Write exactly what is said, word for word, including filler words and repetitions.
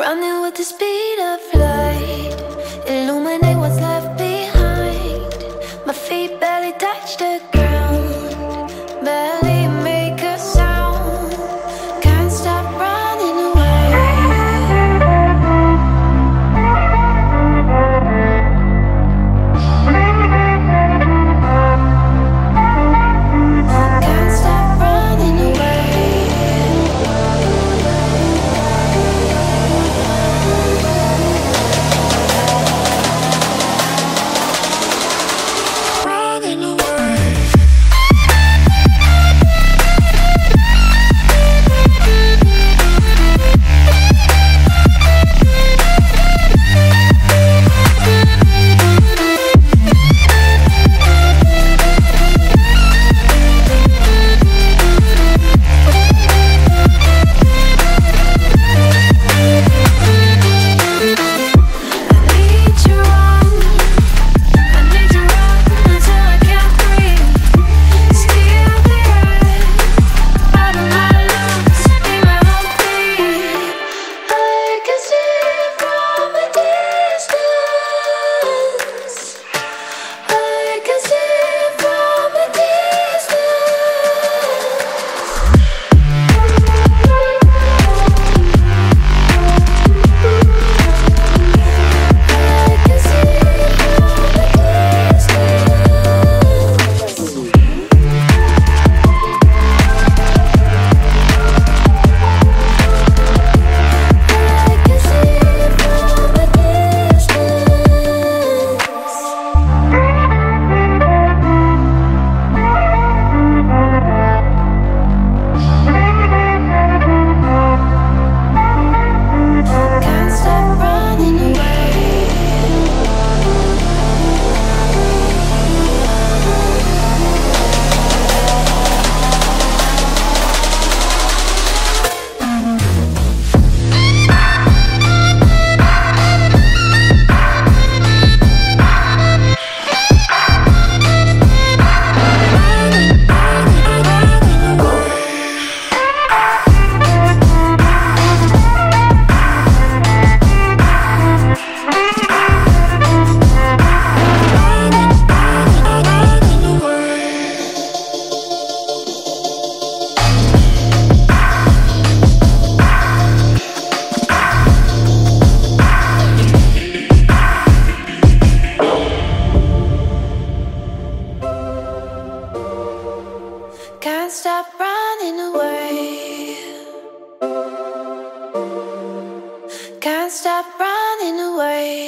Running with the speed of light, illuminate what's left behind. My feet barely touch the ground, barely make a sound. Can't stop running away. Can't stop running away. Can't stop running away. Can't stop running away.